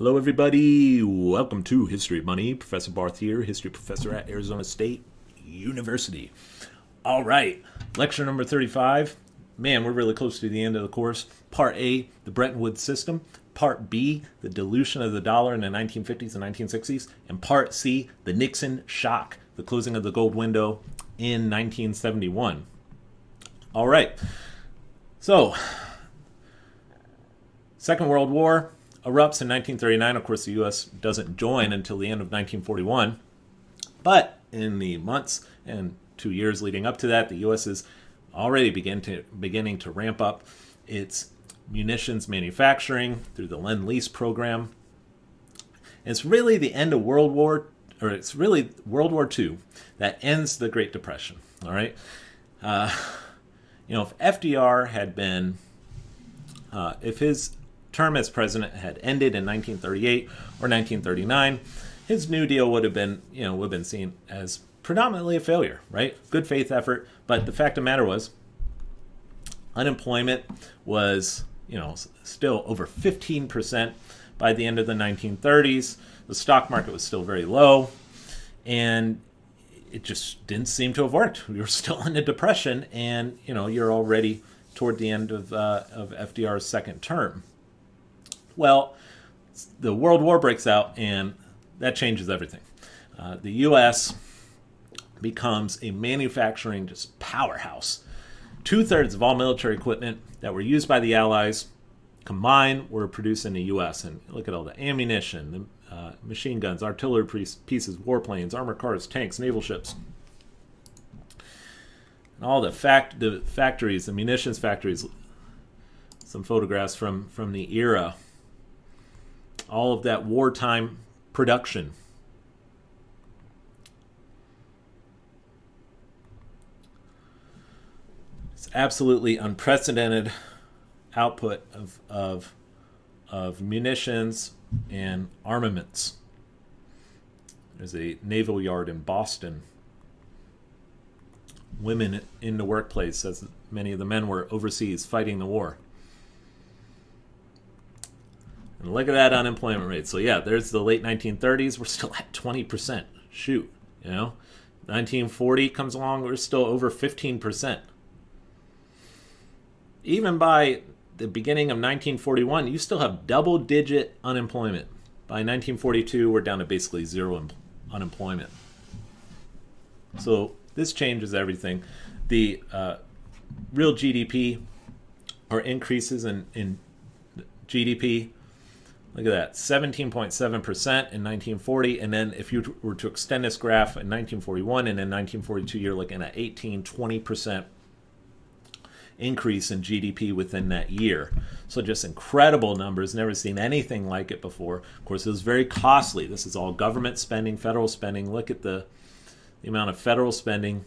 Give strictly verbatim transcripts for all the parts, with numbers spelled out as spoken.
Hello, everybody. Welcome to History of Money. Professor Barth here, history professor at Arizona State University. All right, lecture number thirty-five. Man, we're really close to the end of the course. Part A, the Bretton Woods system. Part B, the dilution of the dollar in the nineteen fifties and nineteen sixties. And part C, the Nixon shock, the closing of the gold window in nineteen seventy-one. All right. So, Second World War erupts in nineteen thirty-nine. Of course, the U S doesn't join until the end of nineteen forty-one. But in the months and two years leading up to that, the U S is already begin to, beginning to ramp up its munitions manufacturing through the Lend-Lease program. And it's really the end of World War, or it's really World War Two that ends the Great Depression, all right? Uh, you know, if F D R had been, uh, if his term as president had ended in nineteen thirty-eight or nineteen thirty-nine, his New Deal would have been, you know, would have been seen as predominantly a failure, right? Good faith effort, but the fact of the matter was unemployment was, you know, still over fifteen percent by the end of the nineteen thirties. The stock market was still very low, and it just didn't seem to have worked. We were still in a depression, and, you know, you're already toward the end of, uh, of F D R's second term. Well, the World War breaks out, and that changes everything. Uh, the U S becomes a manufacturing just powerhouse. Two-thirds of all military equipment that were used by the Allies combined were produced in the U S. And look at all the ammunition, the, uh, machine guns, artillery pieces, warplanes, armored cars, tanks, naval ships. And all the, fact the factories, the munitions factories, some photographs from, from the era. All of that wartime production. It's absolutely unprecedented output of, of, of munitions and armaments. There's a naval yard in Boston. Women in the workplace, as many of the men were overseas fighting the war. And look at that unemployment rate. So yeah, there's the late nineteen thirties. We're still at twenty percent. Shoot, you know? nineteen forty comes along, we're still over fifteen percent. Even by the beginning of nineteen forty-one, you still have double-digit unemployment. By nineteen forty-two, we're down to basically zero unemployment. So this changes everything. The uh, real G D P, or increases in, in G D P, look at that, seventeen point seven percent in nineteen forty. And then if you were to extend this graph in nineteen forty-one and in nineteen forty-two, you're looking at eighteen, twenty percent. Increase in G D P within that year. So just incredible numbers, never seen anything like it before. Of course, it was very costly. This is all government spending, federal spending. Look at the, the amount of federal spending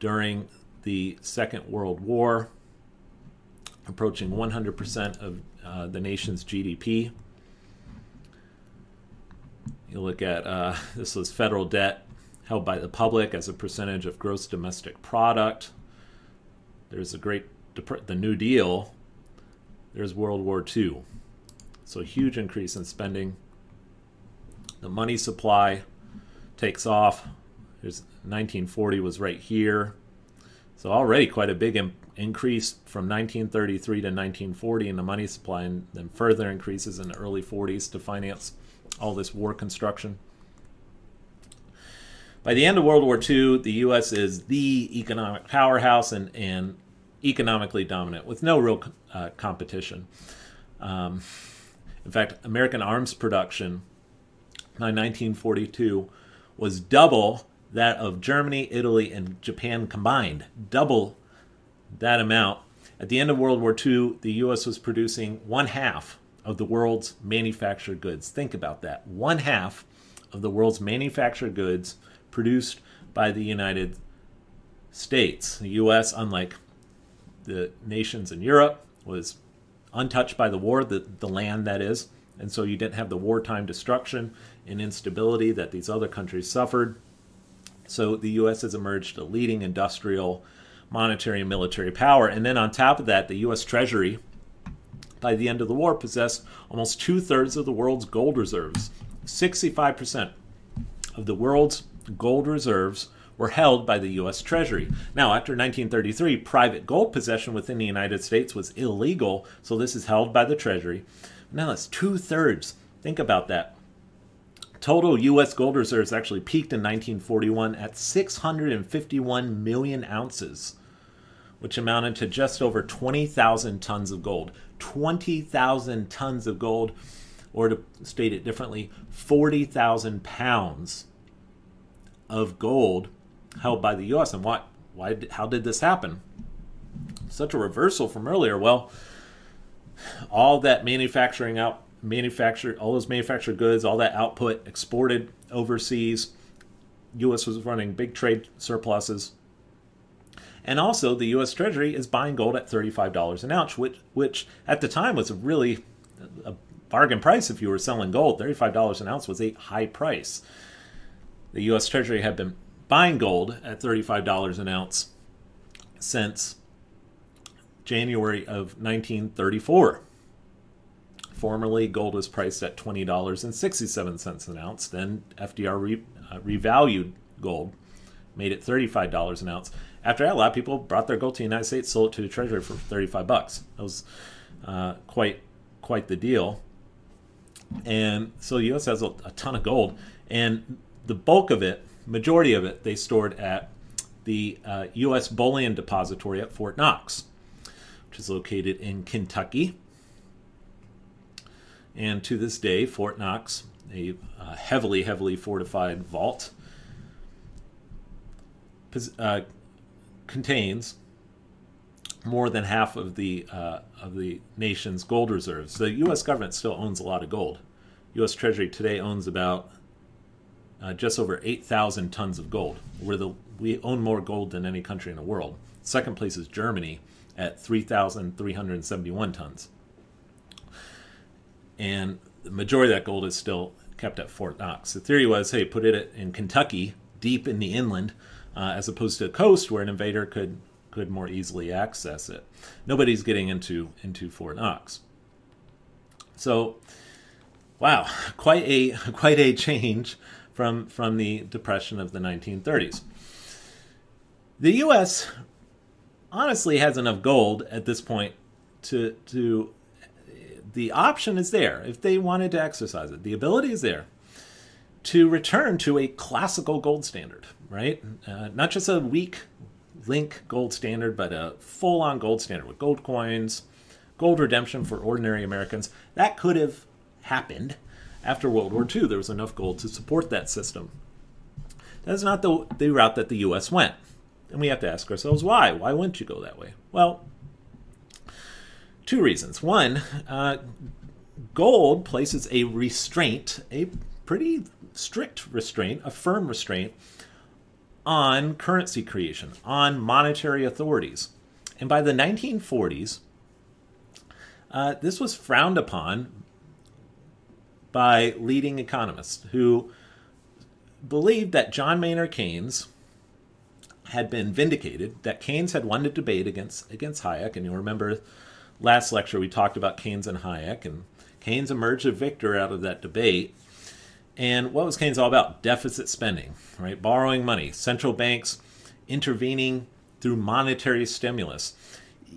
during the Second World War, approaching one hundred percent of uh, the nation's G D P. You look at, uh, this was federal debt held by the public as a percentage of gross domestic product. There's a great, the New Deal, there's World War Two. So huge increase in spending. The money supply takes off. There's nineteen forty was right here. So already quite a big in, increase from nineteen thirty-three to nineteen forty in the money supply, and then further increases in the early forties to finance all this war construction. By the end of World War Two, the U S is the economic powerhouse and, and economically dominant with no real uh, competition. Um, in fact, American arms production by nineteen forty-two was double that of Germany, Italy, and Japan combined. Double that amount. At the end of World War Two, the U S was producing one half of the world's manufactured goods. Think about that. One half of the world's manufactured goods produced by the United States. The U S, unlike the nations in Europe, was untouched by the war, the, the land that is, and so you didn't have the wartime destruction and instability that these other countries suffered. So the U S has emerged a leading industrial, monetary, and military power. And then on top of that, the U S Treasury, by the end of the war, possessed almost two-thirds of the world's gold reserves. sixty-five percent of the world's gold reserves were held by the U S Treasury. Now, after nineteen thirty-three, private gold possession within the United States was illegal, so this is held by the Treasury. Now, that's two-thirds. Think about that. Total U S gold reserves actually peaked in nineteen forty-one at six hundred fifty-one million ounces, which amounted to just over twenty thousand tons of gold. twenty thousand tons of gold, or to state it differently, forty thousand pounds of gold held by the U S. And why, why, how did this happen? Such a reversal from earlier. Well, all that manufacturing out, manufactured, all those manufactured goods, all that output exported overseas. U S was running big trade surpluses. And also the U S Treasury is buying gold at thirty-five dollars an ounce, which, which at the time was a really a bargain price if you were selling gold. thirty-five dollars an ounce was a high price. The U S Treasury had been buying gold at thirty-five dollars an ounce since January of nineteen thirty-four. Formerly, gold was priced at twenty dollars and sixty-seven cents an ounce. Then F D R re, uh, revalued gold, made it thirty-five dollars an ounce. After that, a lot of people brought their gold to the United States, sold it to the Treasury for thirty-five bucks. That was uh, quite quite the deal. And so the U S has a, a ton of gold. And the bulk of it, majority of it, they stored at the uh, U S Bullion Depository at Fort Knox, which is located in Kentucky. And to this day, Fort Knox, a uh, heavily, heavily fortified vault, uh, contains more than half of the uh, of the nation's gold reserves. The U S government still owns a lot of gold. U S Treasury today owns about uh, just over eight thousand tons of gold. We're the, we own more gold than any country in the world. Second place is Germany at three thousand three hundred seventy-one tons. And the majority of that gold is still kept at Fort Knox. The theory was, hey, put it in Kentucky, deep in the inland, uh, as opposed to the coast where an invader could could more easily access it. Nobody's getting into into Fort Knox. So, wow, quite a quite a change from from the Depression of the nineteen thirties. The U S honestly has enough gold at this point to to. The option is there, if they wanted to exercise it, the ability is there to return to a classical gold standard, right? Uh, not just a weak link gold standard, but a full-on gold standard with gold coins, gold redemption for ordinary Americans. That could have happened after World War Two. There was enough gold to support that system. That's not the, the route that the U S went. And we have to ask ourselves, why? Why wouldn't you go that way? Well, two reasons. One, uh, gold places a restraint, a pretty strict restraint, a firm restraint on currency creation, on monetary authorities. And by the nineteen forties, uh, this was frowned upon by leading economists who believed that John Maynard Keynes had been vindicated, that Keynes had won the debate against, against Hayek. And you'll remember last lecture, we talked about Keynes and Hayek, and Keynes emerged a victor out of that debate. And what was Keynes all about? Deficit spending, right? Borrowing money, central banks intervening through monetary stimulus.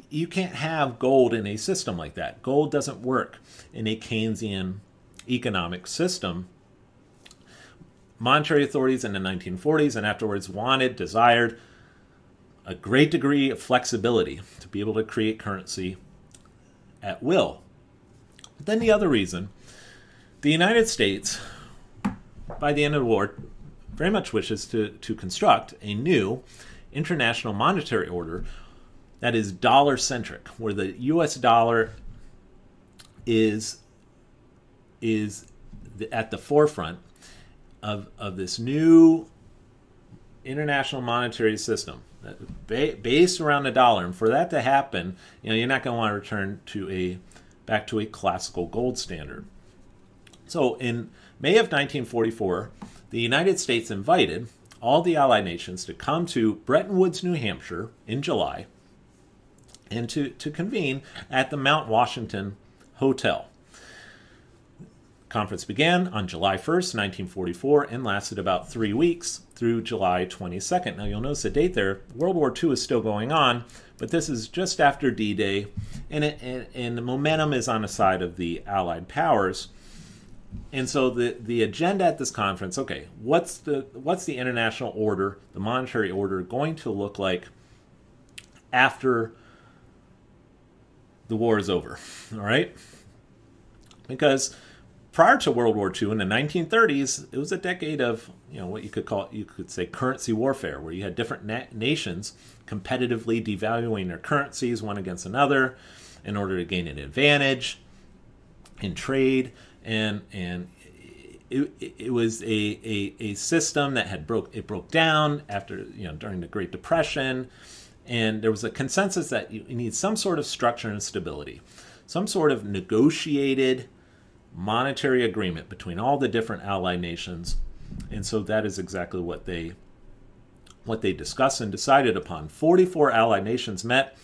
You can't have gold in a system like that. Gold doesn't work in a Keynesian economic system. Monetary authorities in the nineteen forties and afterwards wanted, desired a great degree of flexibility to be able to create currency at will. Then the other reason, the United States, by the end of the war, very much wishes to, to construct a new international monetary order that is dollar-centric, where the U S dollar is, is the, at the forefront of, of this new international monetary system based around the dollar. And for that to happen, you know, you're not going to want to return to a back to a classical gold standard. So in May of nineteen forty-four, the United States invited all the Allied nations to come to Bretton Woods, New Hampshire in July and to, to convene at the Mount Washington Hotel. Conference began on July first, nineteen forty-four, and lasted about three weeks through July twenty-second. Now you'll notice the date there. World War Two is still going on, but this is just after D-Day, and, it, and, and the momentum is on the side of the Allied powers. And so the, the agenda at this conference, okay, what's the, what's the international order, the monetary order, going to look like after the war is over, all right? Because prior to World War Two, in the nineteen thirties, it was a decade of, you know, what you could call, you could say currency warfare, where you had different na nations competitively devaluing their currencies one against another in order to gain an advantage in trade. And and it, it was a, a, a system that had broke, it broke down after, you know, during the Great Depression. And there was a consensus that you need some sort of structure and stability, some sort of negotiated monetary agreement between all the different allied nations. And so that is exactly what they what they discussed and decided upon. forty-four allied nations met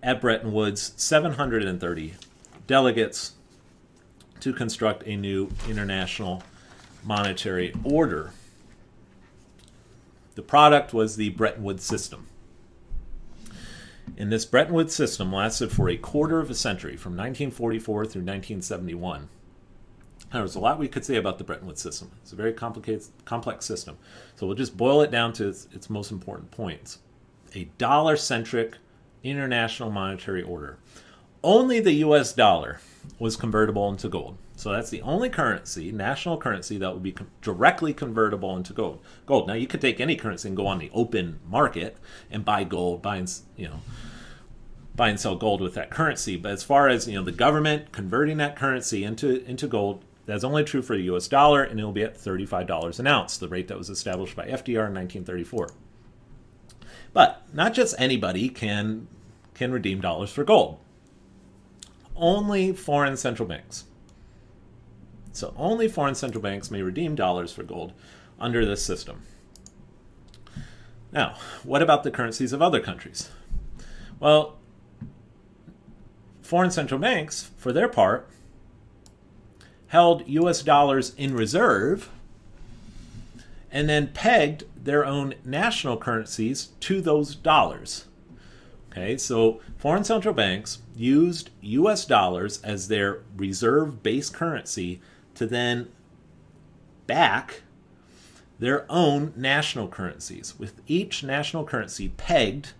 at Bretton Woods, seven hundred thirty delegates, to construct a new international monetary order. The product was the Bretton Woods system. And this Bretton Woods system lasted for a quarter of a century, from nineteen forty-four through nineteen seventy-one. There was a lot we could say about the Bretton Woods system. It's a very complicated, complex system. So we'll just boil it down to its, its most important points. A dollar-centric international monetary order. Only the U S dollar was convertible into gold. So that's the only currency, national currency, that would be directly convertible into gold. Gold. Now, you could take any currency and go on the open market and buy gold, buy and, you know, buy and sell gold with that currency. But as far as, you know, the government converting that currency into, into gold, that's only true for the U S dollar, and it'll be at thirty-five dollars an ounce, the rate that was established by F D R in nineteen thirty-four. But not just anybody can, can redeem dollars for gold. Only foreign central banks. So only foreign central banks may redeem dollars for gold under this system. Now, what about the currencies of other countries? Well, foreign central banks, for their part, held U S dollars in reserve and then pegged their own national currencies to those dollars. Okay, so foreign central banks used U S dollars as their reserve-based currency to then back their own national currencies, with each national currency pegged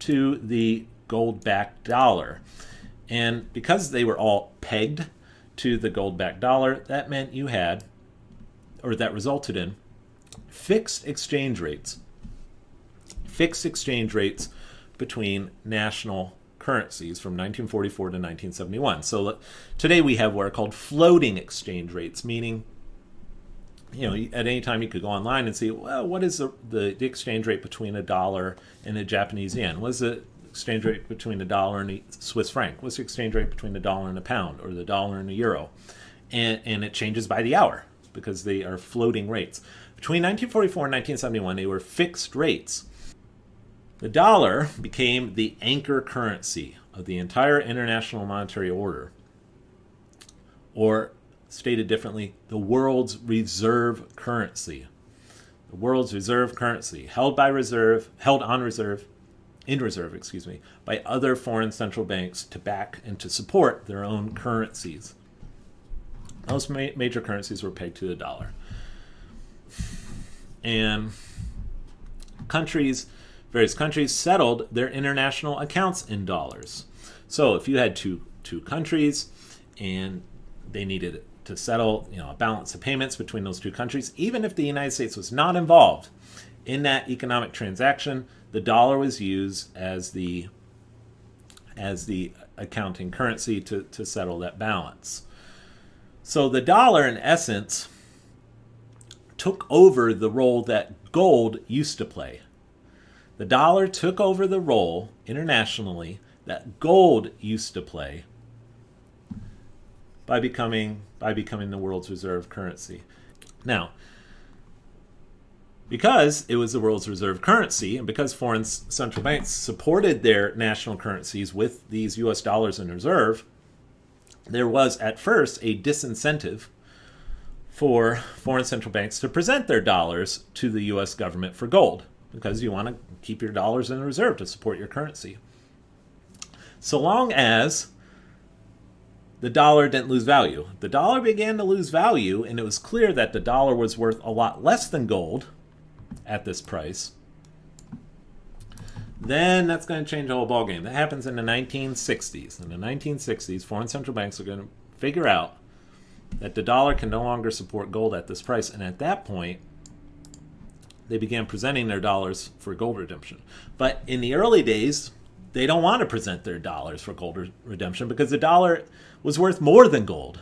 to the gold-backed dollar. And because they were all pegged to the gold-backed dollar, that meant you had, or that resulted in, fixed exchange rates. Fixed exchange rates between national currencies from nineteen forty-four to nineteen seventy-one. So today we have what are called floating exchange rates, meaning, you know, at any time you could go online and see, well, what is the, the, the exchange rate between a dollar and a Japanese yen? What is the exchange rate between a dollar and a Swiss franc? What's the exchange rate between a dollar and a pound, or the dollar and a euro? And, and it changes by the hour because they are floating rates. Between nineteen forty-four and nineteen seventy-one, they were fixed rates. The dollar became the anchor currency of the entire international monetary order, or stated differently, the world's reserve currency. The world's reserve currency, held by reserve, held on reserve, in reserve, excuse me, by other foreign central banks to back and to support their own currencies. Most ma major currencies were pegged to the dollar. And countries... Various countries settled their international accounts in dollars. So if you had two, two countries and they needed to settle, you know, a balance of payments between those two countries, even if the United States was not involved in that economic transaction, the dollar was used as the, as the accounting currency to, to settle that balance. So the dollar, in essence, took over the role that gold used to play. The dollar took over the role internationally that gold used to play by becoming, by becoming the world's reserve currency. Now, because it was the world's reserve currency, and because foreign central banks supported their national currencies with these U S dollars in reserve, there was at first a disincentive for foreign central banks to present their dollars to the U S government for gold, because you want to keep your dollars in reserve to support your currency. So long as the dollar didn't lose value. The dollar began to lose value, and it was clear that the dollar was worth a lot less than gold at this price. Then that's going to change the whole ballgame. That happens in the nineteen sixties. In the nineteen sixties, foreign central banks are going to figure out that the dollar can no longer support gold at this price. And at that point, they began presenting their dollars for gold redemption. But in the early days, they don't want to present their dollars for gold redemption because the dollar was worth more than gold.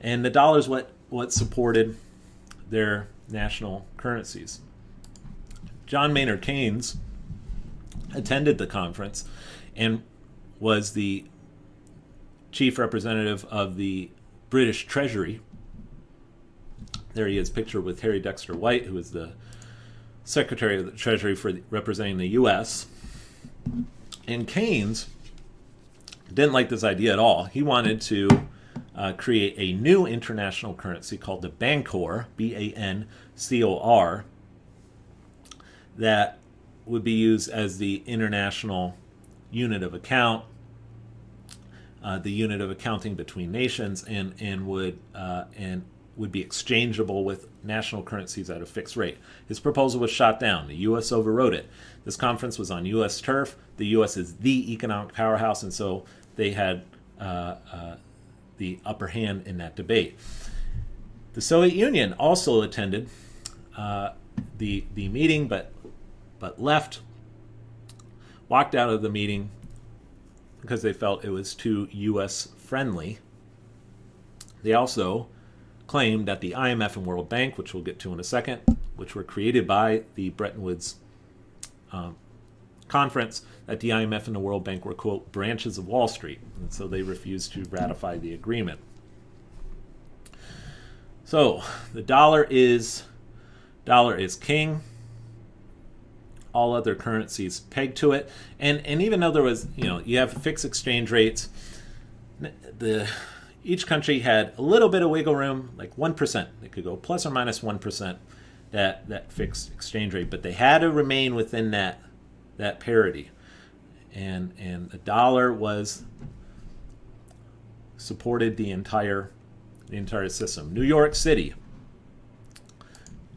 And the dollar is what, what supported their national currencies. John Maynard Keynes attended the conference and was the chief representative of the British Treasury. There he is pictured with Harry Dexter White, who is the Secretary of the Treasury for the, representing the U S And Keynes didn't like this idea at all. He wanted to uh, create a new international currency called the Bancor, B A N C O R, that would be used as the international unit of account, uh, the unit of accounting between nations, and and would uh, and would be exchangeable with national currencies at a fixed rate. His proposal was shot down. The U S overrode it. This conference was on U S turf. The U S is the economic powerhouse, and so they had uh, uh, the upper hand in that debate. The Soviet Union also attended uh, the the meeting, but. but left, walked out of the meeting because they felt it was too U S friendly. They also claimed that the I M F and World Bank, which we'll get to in a second, which were created by the Bretton Woods um, conference, that the I M F and the World Bank were, quote, branches of Wall Street. And so they refused to ratify the agreement. So the dollar is, dollar is king. All other currencies pegged to it, and and even though there was, you know, you have fixed exchange rates, the each country had a little bit of wiggle room, like one percent. They could go plus or minus one percent that that fixed exchange rate, but they had to remain within that that parity, and and the dollar was supported the entire the entire system. New York City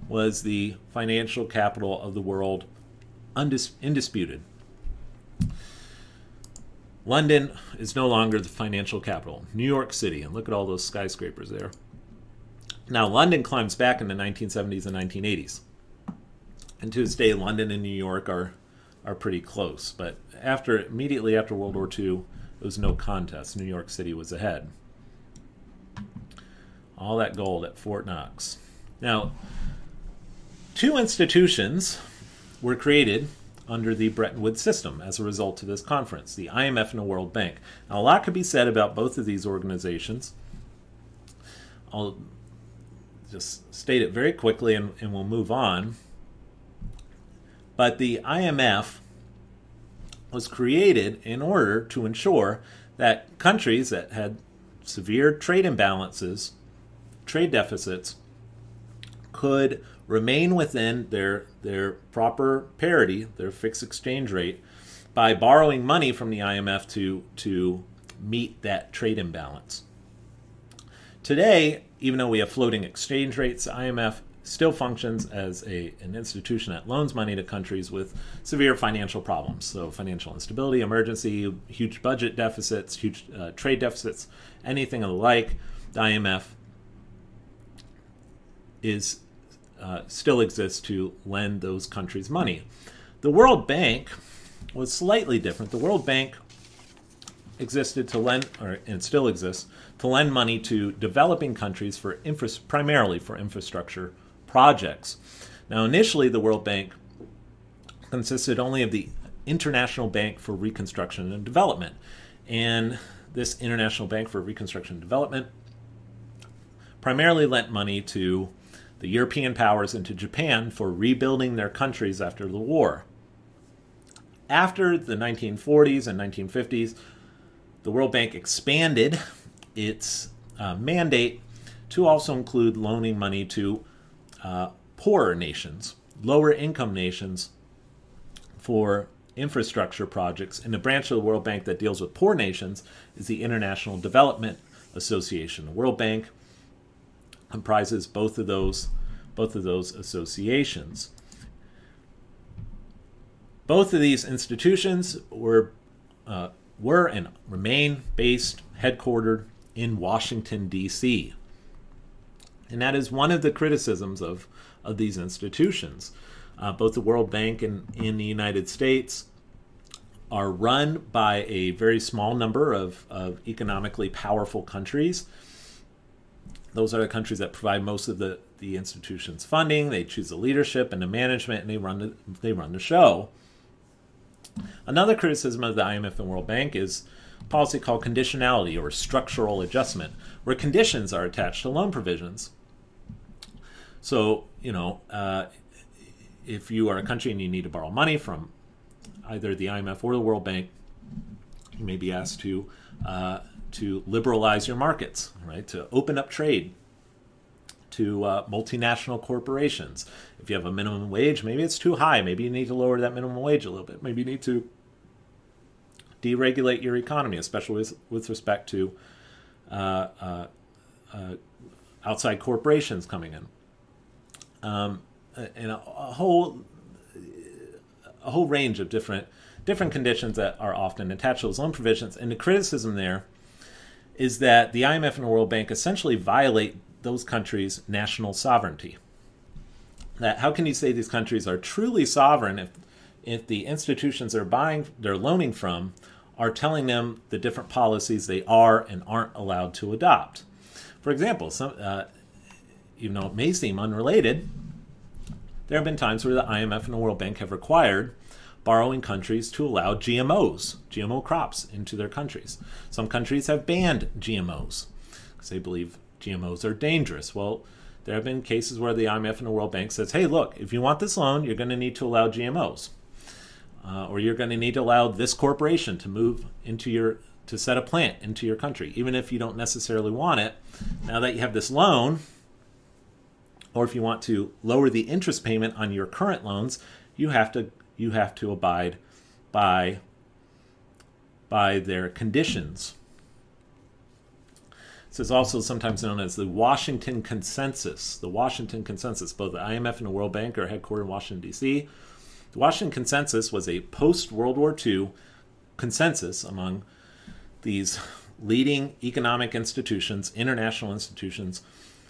was the financial capital of the world. Undis indisputed. London is no longer the financial capital. New York City, and look at all those skyscrapers there. Now London climbs back in the nineteen seventies and nineteen eighties. And to this day, London and New York are are pretty close. But after immediately after World War Two, it was no contest. New York City was ahead. All that gold at Fort Knox. Now, two institutions were created under the Bretton Woods system as a result of this conference, the I M F and the World Bank. Now, a lot could be said about both of these organizations. I'll just state it very quickly and, and we'll move on. But the I M F was created in order to ensure that countries that had severe trade imbalances, trade deficits, could remain within their their proper parity, their fixed exchange rate, by borrowing money from the I M F to to meet that trade imbalance. Today, even though we have floating exchange rates, the I M F still functions as a, an institution that loans money to countries with severe financial problems. So financial instability, emergency, huge budget deficits, huge uh, trade deficits, anything of the like, the I M F is Uh, still exists to lend those countries money. The World Bank was slightly different. The World Bank existed to lend, or and still exists, to lend money to developing countries for infra primarily for infrastructure projects. Now, initially, the World Bank consisted only of the International Bank for Reconstruction and Development, and this International Bank for Reconstruction and Development primarily lent money to the European powers and to Japan for rebuilding their countries after the war. After the nineteen forties and nineteen fifties, the World Bank expanded its uh, mandate to also include loaning money to uh, poorer nations, lower income nations, for infrastructure projects. And the branch of the World Bank that deals with poor nations is the International Development Association. The World Bank comprises both of those, both of those associations. Both of these institutions were, uh, were and remain based, headquartered in Washington, D C And that is one of the criticisms of, of these institutions. Uh, both the World Bank and in the United States are run by a very small number of, of economically powerful countries. Those are the countries that provide most of the, the institution's funding. They choose the leadership and the management, and they run the, they run the show. Another criticism of the I M F and World Bank is a policy called conditionality or structural adjustment, where conditions are attached to loan provisions. So, you know, uh, if you are a country and you need to borrow money from either the I M F or the World Bank, you may be asked to uh, to liberalize your markets, right? To open up trade to uh, multinational corporations. If you have a minimum wage, maybe it's too high. Maybe you need to lower that minimum wage a little bit. Maybe you need to deregulate your economy, especially with, with respect to uh, uh, uh, outside corporations coming in. Um, and a, a whole a whole range of different different conditions that are often attached to those loan provisions. And the criticism there is that the I M F and the World Bank essentially violate those countries' national sovereignty. That how can you say these countries are truly sovereign if if the institutions they're buying, they're loaning from, are telling them the different policies they are and aren't allowed to adopt? For example, some uh, even though it may seem unrelated, there have been times where the I M F and the World Bank have required borrowing countries to allow G M Os, G M O crops, into their countries. Some countries have banned G M Os because they believe G M Os are dangerous. Well, there have been cases where the I M F and the World Bank says, hey, look, if you want this loan, you're going to need to allow G M Os, uh, or you're going to need to allow this corporation to move into your, to set a plant into your country, even if you don't necessarily want it. Now that you have this loan, or if you want to lower the interest payment on your current loans, you have to you have to abide by by their conditions. This is also sometimes known as the Washington Consensus. The Washington Consensus, both the I M F and the World Bank are headquartered in Washington, D C The Washington Consensus was a post-World War Two consensus among these leading economic institutions, international institutions,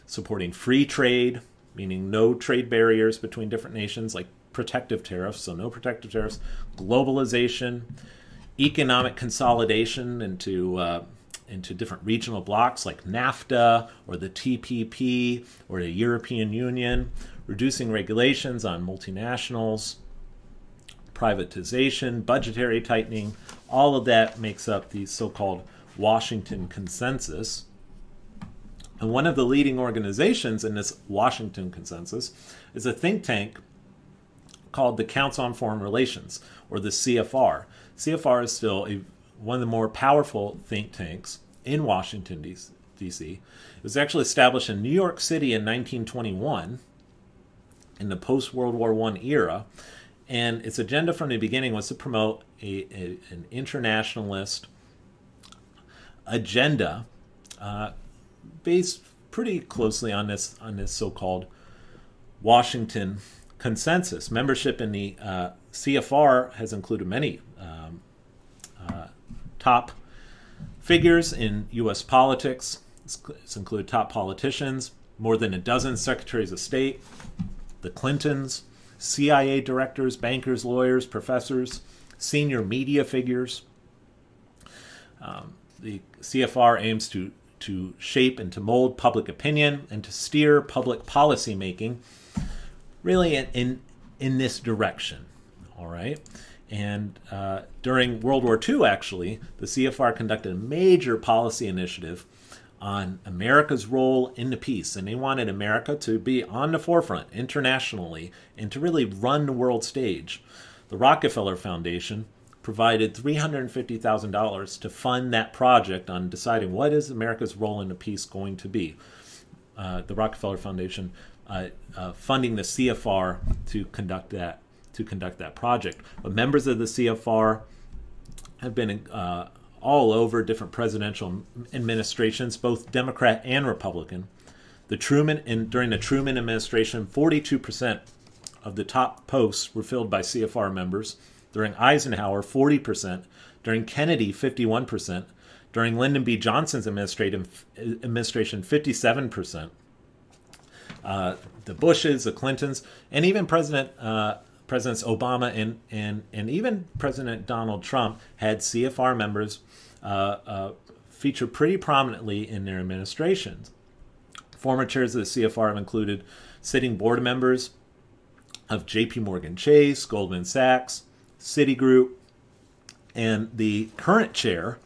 supporting free trade, meaning no trade barriers between different nations, like protective tariffs, so no protective tariffs, globalization, economic consolidation into uh, into different regional blocks like NAFTA or the T P P or the European Union, reducing regulations on multinationals, privatization, budgetary tightening. All of that makes up the so-called Washington Consensus. And one of the leading organizations in this Washington Consensus is a think tank called the Council on Foreign Relations, or the C F R. C F R is still a, one of the more powerful think tanks in Washington, D C It was actually established in New York City in nineteen twenty-one, in the post-World War One era, and its agenda from the beginning was to promote a, a, an internationalist agenda uh, based pretty closely on this on this so-called Washington Consensus. Membership in the uh, C F R has included many um, uh, top figures in U S politics. It's, it's included top politicians, more than a dozen secretaries of state, the Clintons, C I A directors, bankers, lawyers, professors, senior media figures. Um, the C F R aims to to shape and to mold public opinion and to steer public policy making really in in, in this direction, all right? And uh, during World War Two, actually, the C F R conducted a major policy initiative on America's role in the peace, and they wanted America to be on the forefront internationally and to really run the world stage. The Rockefeller Foundation provided three hundred fifty thousand dollars to fund that project on deciding what is America's role in the peace going to be. Uh, the Rockefeller Foundation uh, uh, funding the C F R to conduct that to conduct that project. But members of the C F R have been uh, all over different presidential administrations, both Democrat and Republican. The Truman and during the Truman administration, forty-two percent of the top posts were filled by C F R members. During Eisenhower, forty percent. During Kennedy, fifty-one percent. During Lyndon B. Johnson's administration, fifty-seven percent. Uh, the Bushes, the Clintons, and even President uh, Presidents Obama and, and, and even President Donald Trump had C F R members uh, uh, feature pretty prominently in their administrations. Former chairs of the C F R have included sitting board members of J P. Morgan Chase, Goldman Sachs, Citigroup, and the current chair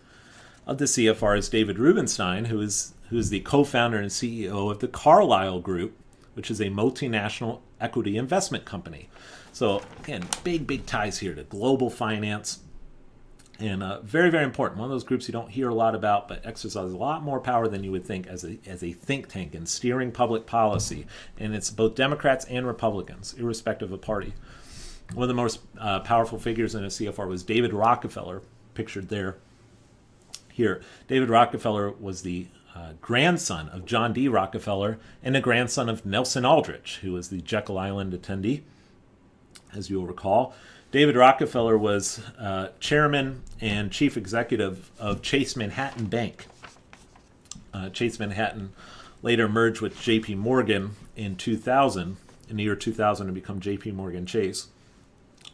of the C F R is David Rubinstein, who is, who is the co-founder and C E O of the Carlyle Group, which is a multinational equity investment company. So again, big, big ties here to global finance, and uh, very, very important. One of those groups you don't hear a lot about, but exercises a lot more power than you would think as a, as a think tank in steering public policy. And it's both Democrats and Republicans, irrespective of party. One of the most uh, powerful figures in a C F R was David Rockefeller, pictured there. Here, David Rockefeller was the uh, grandson of John D. Rockefeller and the grandson of Nelson Aldrich, who was the Jekyll Island attendee, as you'll recall. David Rockefeller was uh, chairman and chief executive of Chase Manhattan Bank. Uh, Chase Manhattan later merged with J P. Morgan in two thousand, in the year two thousand, to become J P. Morgan Chase.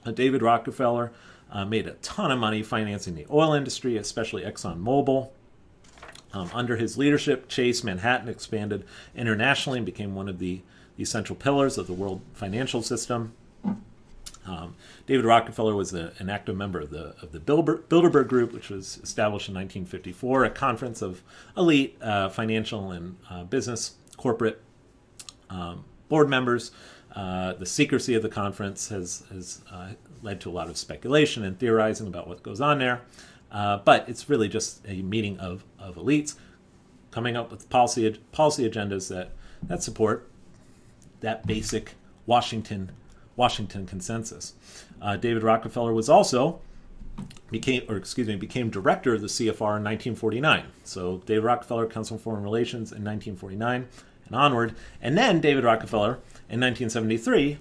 Uh, David Rockefeller uh, made a ton of money financing the oil industry, especially ExxonMobil. Um, under his leadership, Chase Manhattan expanded internationally and became one of the, the central pillars of the world financial system. Um, David Rockefeller was a, an active member of the, of the Bilderberg Group, which was established in nineteen fifty-four, a conference of elite uh, financial and uh, business corporate um, board members. Uh, the secrecy of the conference has, has uh, led to a lot of speculation and theorizing about what goes on there. Uh, but it's really just a meeting of, of elites coming up with policy, policy agendas that, that support that basic Washington Washington Consensus. Uh, David Rockefeller was also became, or excuse me, became director of the C F R in nineteen forty-nine. So David Rockefeller, Council on Foreign Relations in nineteen forty-nine and onward. And then David Rockefeller in nineteen seventy-three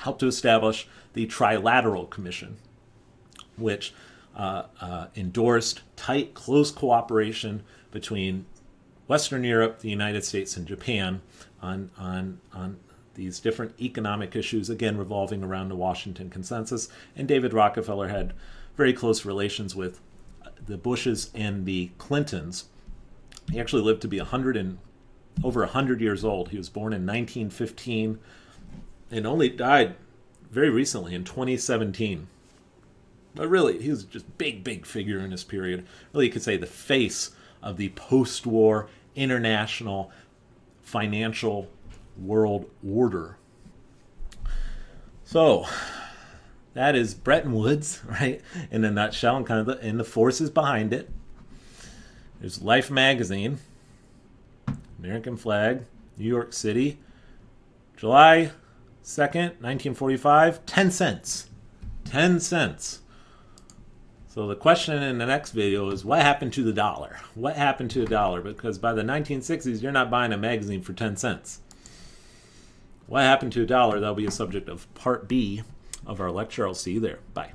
helped to establish the Trilateral Commission, which uh, uh, endorsed tight, close cooperation between Western Europe, the United States, and Japan on on on. these different economic issues, again, revolving around the Washington Consensus. And David Rockefeller had very close relations with the Bushes and the Clintons. He actually lived to be one hundred and over one hundred years old. He was born in nineteen fifteen and only died very recently in twenty seventeen. But really, he was just a big, big figure in this period. Really, you could say the face of the post-war international financial world order. So that is Bretton Woods, right, in a nutshell, and kind of the, and the forces behind it. There's Life magazine, American flag, New York City, July second nineteen forty-five, ten cents, ten cents. So the question in the next video is, what happened to the dollar? What happened to the dollar? Because by the nineteen sixties, you're not buying a magazine for ten cents. What happened to a dollar? That'll be a subject of part B of our lecture. I'll see you there. Bye.